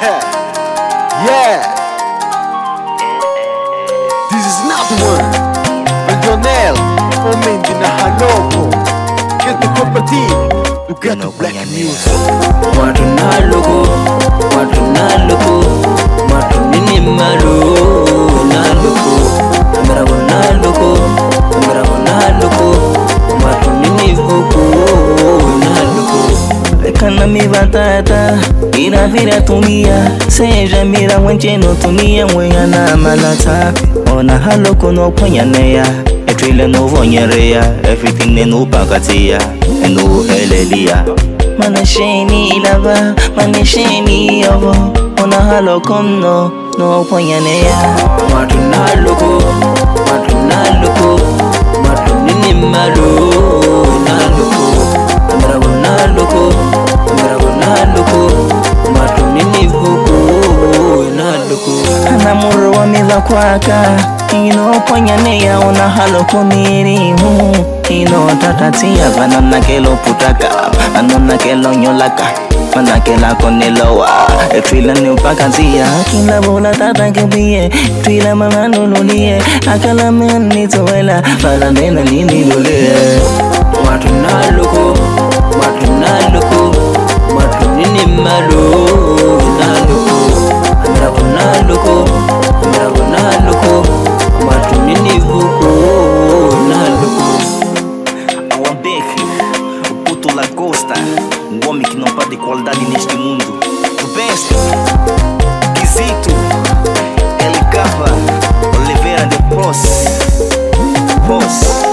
Yeah. This is not work. Billionaire, homem de narra louco. Que te compartilhe o gato Black News. Matuna louco, matuna louco, matunini malu na louco. Amarabona louco, amarabona louco, matunini louco na louco. Lekana mi batata. Ira vira tunia, seja mira wanjeno tunia mwenye na malata. Ona haloko no kwenye neya, etrile no vonyerea, everything neno pakatia, eno helelia. Manasheni lava, manasheni ovo, ona haloko no kwenye neya. Matuna loko, matunini malu na loko, mravona loko, mravona loko. Ana muru wa mila kwaka Ino ponyanea una halo kumirimu Ino tatatia vanana kelo putaka Anona kelo nyolaka Manakela konelowa Etwila nipakatia Kila bula tata kibie Twila mama nululie Akala meni tuwela Fala nena nini lulie Matuna luku Matuna luku Matunini malu Um homem que não perde qualidade neste mundo. O best, Quisito, LK, Oliveira de Pós.